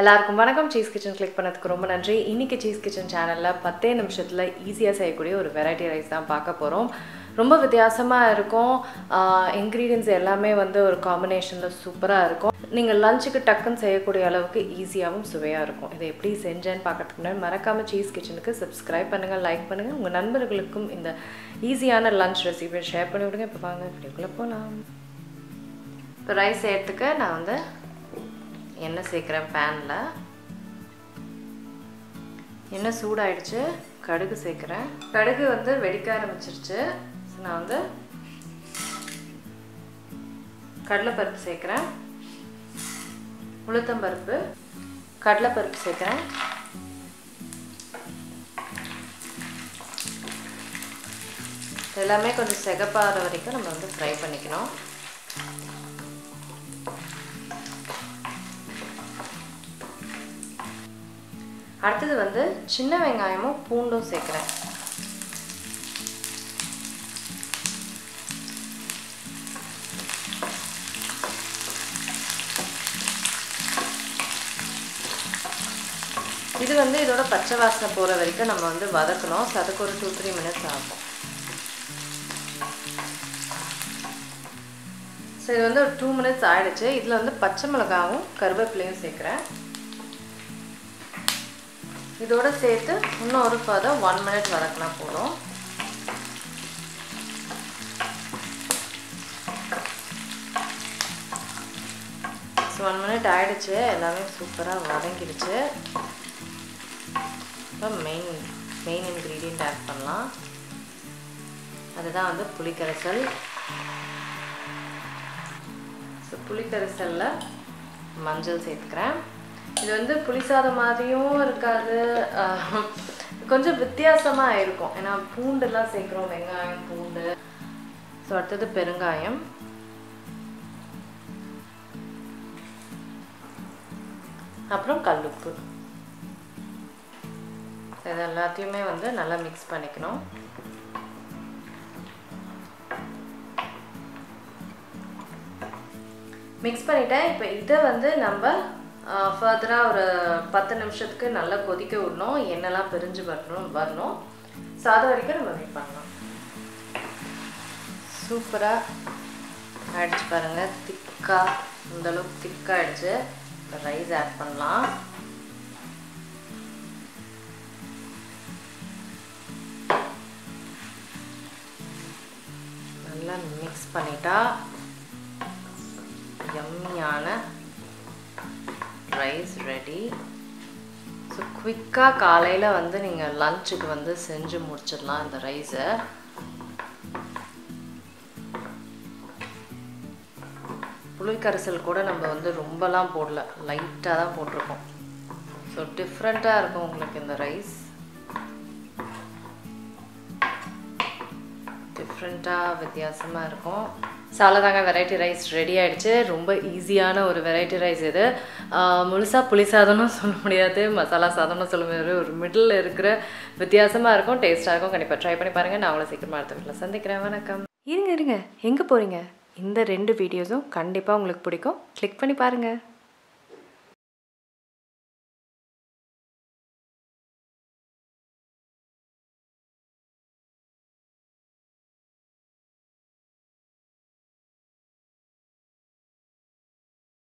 எல்லாருக்கும் வணக்கம் cheese kitchen click பண்ணதுக்கு ரொம்ப நன்றி இன்னைக்கு cheese kitchen channelல 10 நிமிஷத்துல ஈஸியா செய்யக்கூடிய ஒரு variety rice தான் பார்க்க போறோம் ரொம்ப வித்தியாசமா இருக்கும் ingredients எல்லாமே வந்து ஒரு combinationல சூப்பரா இருக்கும் நீங்க லஞ்சுக்கு டக்கன் செய்யக்கூடிய அளவுக்கு ஈஸியாவும் சுவையா இருக்கும் இதை எப்படி செஞ்சேன்னு பார்க்கிறதுக்கு முன்னாடி மறக்காம cheese kitchenக்கு subscribe பண்ணுங்க லைக் பண்ணுங்க உங்க நண்பர்களுக்கும் இந்த ஈஸியான lunch recipe ஷேர் பண்ணி விடுங்க இப்ப வாங்க வீடியோக்குள்ள போலாம் இப்ப rice சேர்த்துக்க நான் வந்து என்ன சேக்கறேன் panல என்ன சூடாயிடுச்சு கடுகு சேக்கறேன் கடுகு வந்து வெடிக்க ஆரம்பிச்சிருச்சு சோ நான் வந்து கடலை பருப்பு சேக்கறேன் உளுத்தம் பருப்பு கடலை பருப்பு சேக்கறேன் எல்லாமே கொஞ்சம் செகப்பாற வரைக்கும் நம்ம வந்து ஃப்ரை பண்ணிக்கணும் அடுத்து வந்து சின்ன வெங்காயமும் பூண்டும் சேக்கறேன் இது வந்து இதோட பச்சை வாசனை போற வரைக்கும் நம்ம வந்து வதக்கணும் அதுக்கு ஒரு 2-3 நிமிஷம் ஆகும் சரி வந்து 2 நிமிஷம் ஆயிடுச்சு இதுல வந்து பச்சை மிளகாவும் கறிவேப்பிலையும் சேக்கறேன் இதோட சேர்த்து இன்னும் ஒரு பாத 1 minute வதக்கினா போதும் சோ 1 minute ஆயிடுச்சு எல்லாமே சூப்பரா வதங்கிடுச்சு இப்போ மெயின் ingredient ஆட் பண்ணலாம் அதுதான் வந்து புளிக்கரைசல் சோ புளிக்கரைசல்ல மஞ்சள் சேர்த்துக்கறேன் இது வந்து புளிசாத மாதிரியும் இருக்காது கொஞ்சம் வித்தியாசமா இருக்கும் ஏனா பூண்டு எல்லாம் சேக்கறோம் வெங்காயம் பூண்டு சோ அடுத்து பெருங்காயம் அப்புறம் கல்லுப்பு இத எல்லாத்தையுமே வந்து நல்லா mix பண்ணிக்கணும் mix பண்ணிட்டேன் இப்போ இத வந்து நம்ம ஃபர்தரா ஒரு 10 நிமிஷத்துக்கு நல்லா கொதிக்க விடணும் எண்ணெல்லாம் பிரிஞ்சு வரணும் சாதம் வரைக்கும் நம்ம வெயிட் பண்ணலாம் சூப்பரா ஆட் பாருங்க திக்கா இந்த அளவுக்கு திக்கா ஆயிடுச்சு ரைஸ் ஆட் பண்ணலாம் நல்லா mix பண்ணிட்டா யம்மியான rice ready so quick ah காலையில வந்து நீங்க லஞ்சுக்கு வந்து செஞ்சு முடிச்சிரலாம் இந்த rice புளிக்கரைசல் கூட நம்ம வந்து ரொம்பலாம் போடல லைட்டா தான் போட்டுறோம் so டிஃபரண்டா இருக்கும் உங்களுக்கு இந்த rice டிஃபரண்டா வித்தியாசமா இருக்கும் சாலதாங்க variety rice ரெடி ஆயிடுச்சு ரொம்ப ஈஸியான ஒரு variety rice இது முழுசா புளி சாதம்னு சொல்ல முடியாது மசாலா சாதம்னு சொல்ல முடியாது ஒரு மிடில்ல இருக்குற வித்தியாசமா இருக்கும் டேஸ்டா இருக்கும் கண்டிப்பா ட்ரை பண்ணி பாருங்க நான் உங்களை சீக்கிரமா அடுத்த வீடியோல சந்திக்கிறேன் வணக்கம் இருங்க எங்க போறீங்க இந்த 2 வீடியோஸும் கண்டிப்பா உங்களுக்கு பிடிக்கும் கிளிக் பண்ணி பாருங்க